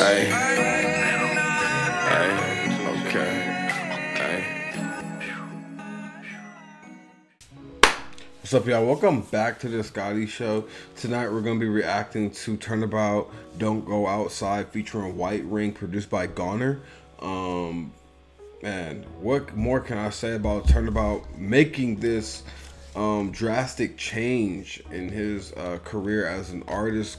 Hey. Hey. Okay. Hey. What's up, y'all? Welcome back to the Scotty Show. Tonight we're gonna be reacting to Turnabout Don't Go Outside featuring White Ring, produced by Goner. Man, what more can I say about Turnabout making this drastic change in his career as an artist,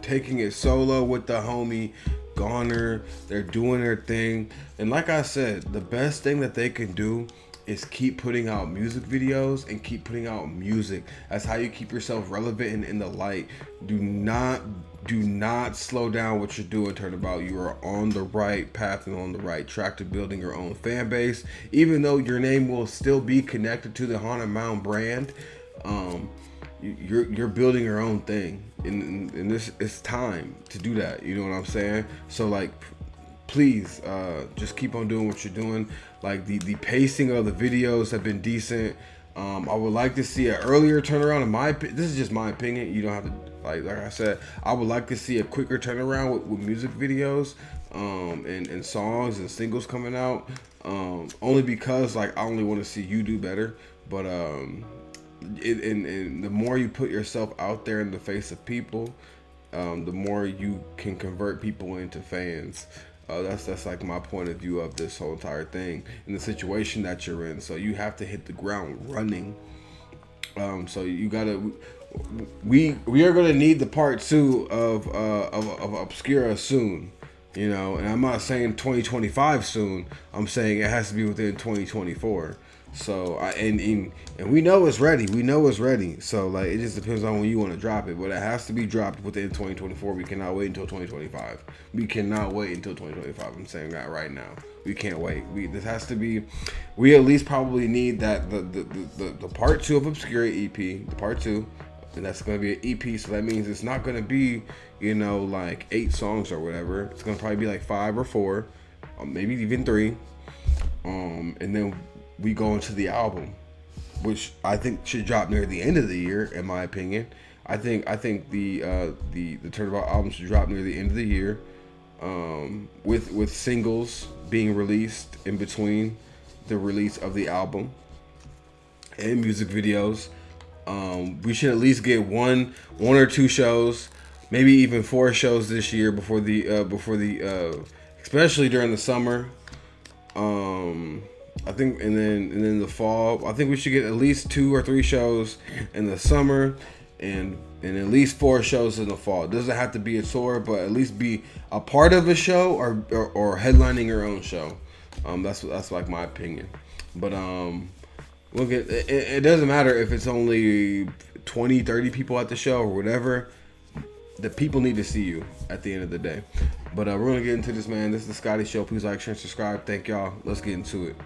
taking it solo with the homie Goner. They're doing their thing, and like I said, the best thing that they can do is keep putting out music videos and keep putting out music. That's how you keep yourself relevant and in the light. Do not slow down what you're doing, Turnabout. You are on the right path and on the right track to building your own fan base, even though your name will still be connected to the Haunted Mound brand. You're building your own thing, and this, it's time to do that, you know what I'm saying? So like, please just keep on doing what you're doing. Like, the pacing of the videos have been decent. I would like to see an earlier turnaround. In my, this is just my opinion, you don't have to, like I said, I would like to see a quicker turnaround with music videos and songs and singles coming out, only because like I only want to see you do better. But and the more you put yourself out there in the face of people, the more you can convert people into fans. That's like my point of view of this whole entire thing and the situation that you're in. So you have to hit the ground running. So you gotta, we are gonna need the part 2 of Obscura soon, you know. And I'm not saying 2025 soon. I'm saying it has to be within 2024. So and we know it's ready. We know it's ready. So like, it just depends on when you want to drop it, but it has to be dropped within 2024. We cannot wait until 2025. We cannot wait until 2025. I'm saying that right now. We can't wait. This has to be. We at least probably need that the part 2 of Obscura EP, the part 2, and that's gonna be an EP. So that means it's not gonna be, you know, like 8 songs or whatever. It's gonna probably be like 5 or 4, maybe even 3, and then we go into the album, which I think should drop near the end of the year, in my opinion. I think the Turnabout album should drop near the end of the year, with singles being released in between the release of the album and music videos. We should at least get one or two shows, maybe even 4 shows this year before the especially during the summer. I think, and then the fall, I think we should get at least 2 or 3 shows in the summer, and at least 4 shows in the fall. It doesn't have to be a tour, but at least be a part of a show, or headlining your own show. That's like my opinion. But look, it doesn't matter if it's only 20-30 people at the show or whatever. The people need to see you at the end of the day. But we're gonna get into this, man. This is the Scotty Show. Please like, share, and subscribe. Thank y'all. Let's get into it.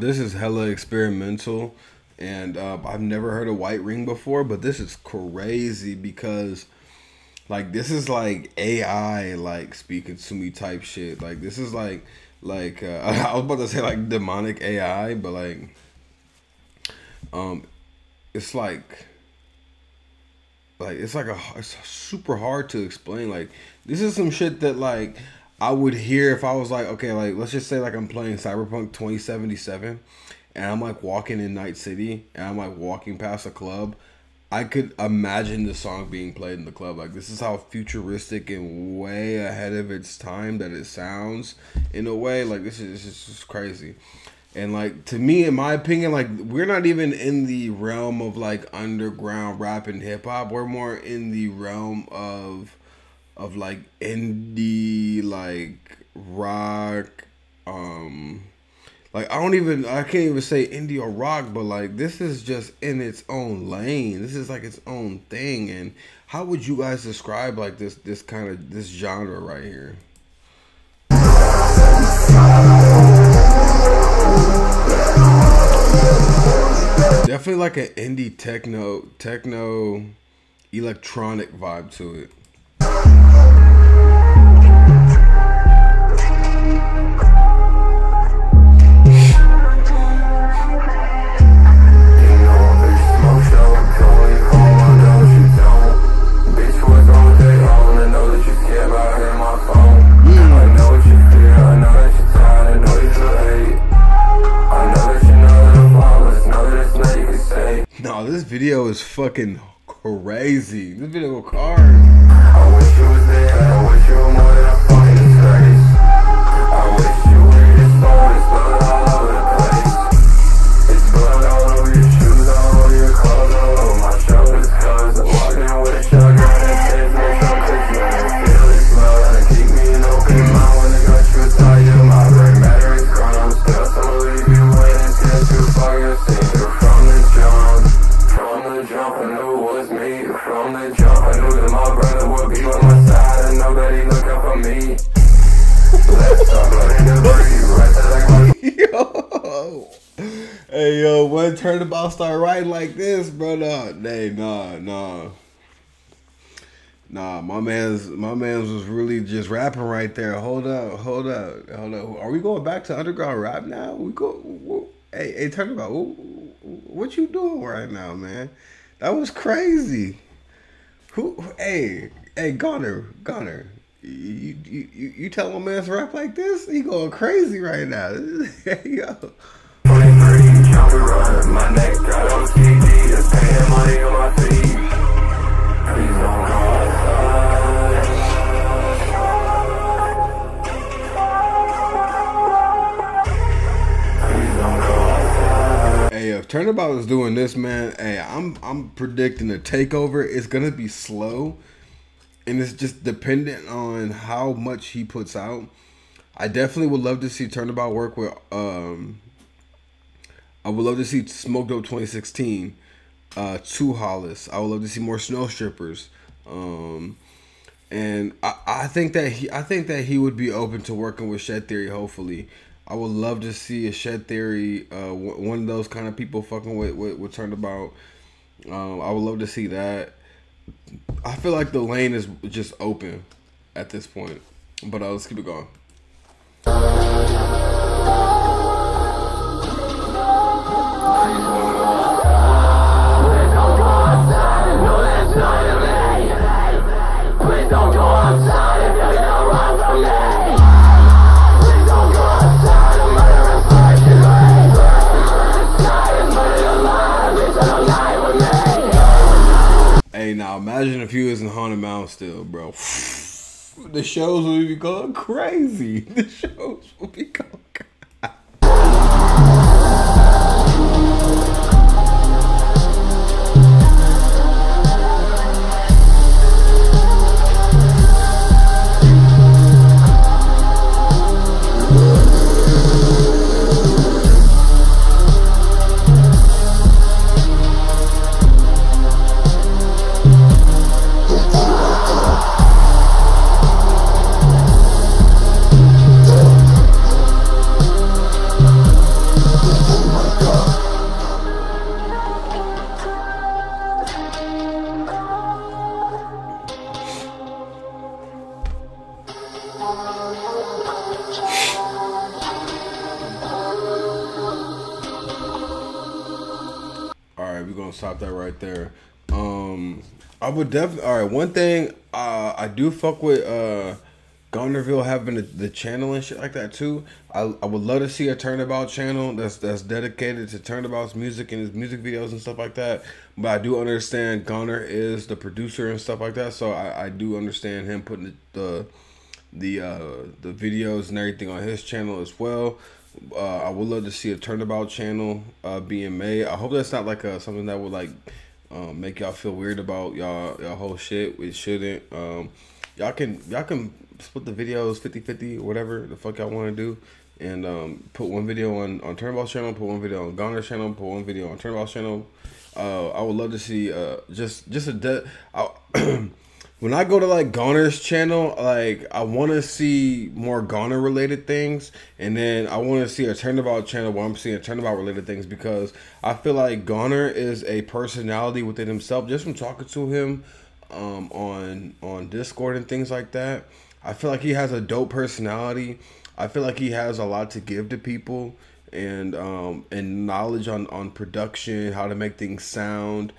This is hella experimental, and I've never heard of White Ring before, but this is crazy because like, this is like AI, like speaking to me type shit. Like, this is like I was about to say like demonic AI, but like it's like it's super hard to explain. Like, this is some shit that like I would hear if I was like, okay, like let's just say like I'm playing Cyberpunk 2077 and I'm like walking in Night City and I'm like walking past a club. I could imagine the song being played in the club. Like, this is how futuristic and way ahead of its time that it sounds in a way. Like, this is just crazy. And, like, to me, in my opinion, like, we're not even in the realm of, like, underground rap and hip-hop. We're more in the realm of like, indie, like, rock, like, I can't even say indie or rock, but, like, this is just in its own lane. This is, like, its own thing. And how would you guys describe, like, this genre right here? Definitely like an indie techno electronic vibe to it. This video is fucking crazy. This video of cars. I wish you was there. I wish you were more than a fucking disgrace. I wish you were this phone. It's blood all over the place. It's blood all over your shoes, all over your clothes, all over my shoulders. Cause I'm walking out with a shotgun and says no some Christmas. I feel this smell and keep me in open mind when I got you inside you. My brain matter is gone. I'm still so leave you waiting until you find your savior from the John. Jump, I knew it was me. From the jump, I knew that my brother would be on my side and nobody look out for me. Let's talk about it. Yo, hey yo, when Turnabout start writing like this, bro, nah, my man's was really just rapping right there. Hold up. Are we going back to underground rap now? We go. Hey, Turnabout. What you doing right now, man? That was crazy. Hey, Goner. You tell my man to rap like this? He going crazy right now. Yo. My neck got on CD, just paying money on my feet. Please don't go outside. Hey, if Turnabout is doing this, man, hey, I'm predicting a takeover. It's gonna be slow, and it's just dependent on how much he puts out. I definitely would love to see Turnabout work with. I would love to see Smoke Dope 2016, to Hollis. I would love to see more Snow Strippers, and I think that he would be open to working with Shed Theory. Hopefully. I would love to see a Shed Theory, one of those kind of people fucking with Turnabout. I would love to see that. I feel like the lane is just open at this point. But let's keep it going. Imagine if he was in Haunted Mound still, bro. The shows would be going crazy. The shows would be going crazy. Stop that right there. I would definitely. All right, one thing I do fuck with Gonerville having the channel and shit like that too. I would love to see a Turnabout channel that's dedicated to Turnabout's music and his music videos and stuff like that. But I do understand Goner is the producer and stuff like that, so I do understand him putting the videos and everything on his channel as well. I would love to see a Turnabout channel being made. I hope that's not like a, something that would like make y'all feel weird about y'all whole shit. It shouldn't. Y'all can split the videos 50-50, whatever the fuck y'all want to do, and put one video on Turnabout's channel, put one video on Goner's channel, put one video on Turnabout's channel. I would love to see when I go to like Goner's channel, like I want to see more Goner related things, and then I want to see a Turnabout channel where I'm seeing Turnabout related things, because I feel like Goner is a personality within himself. Just from talking to him on Discord and things like that, I feel like he has a dope personality. I feel like he has a lot to give to people, and knowledge on production, how to make things sound.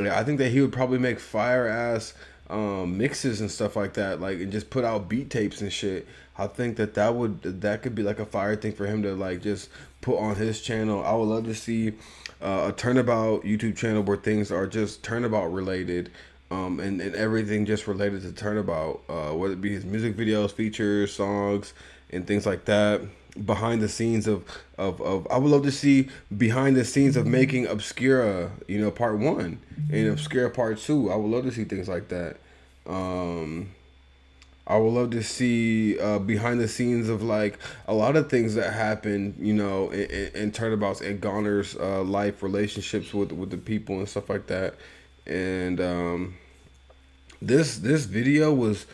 I think that he would probably make fire ass mixes and stuff like that, like, and just put out beat tapes and shit. I think that that could be like a fire thing for him to like just put on his channel. I would love to see a Turnabout YouTube channel where things are just Turnabout related, and everything just related to Turnabout, whether it be his music videos, features, songs, and things like that. Behind the scenes of I would love to see behind the scenes of making Obscura, you know, Part 1 and Obscura Part 2. I would love to see things like that. I would love to see behind the scenes of like a lot of things that happen, you know, in Turnabout's and Goner's life, relationships with the people and stuff like that. And this video was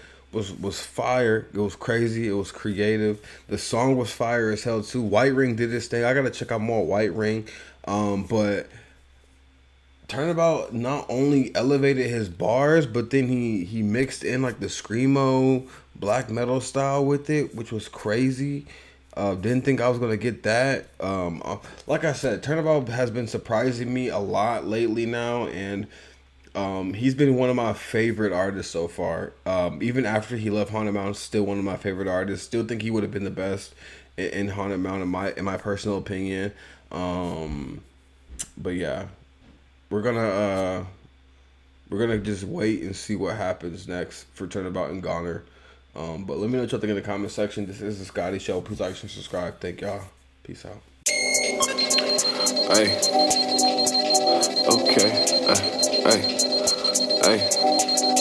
fire. It was crazy. It was creative. The song was fire as hell too. White Ring did this thing. I gotta check out more White Ring. But Turnabout not only elevated his bars, but then he mixed in like the screamo black metal style with it, which was crazy. Didn't think I was gonna get that. Like I said, Turnabout has been surprising me a lot lately now, and he's been one of my favorite artists so far. Even after he left Haunted Mound, still one of my favorite artists. Still think he would have been the best in Haunted Mound, in my personal opinion. But yeah, we're gonna just wait and see what happens next for Turnabout and Goner. But let me know what y'all think in the comment section. This is the Scotty Show. Please like and subscribe. Thank y'all. Peace out. Hey. Okay. Hey.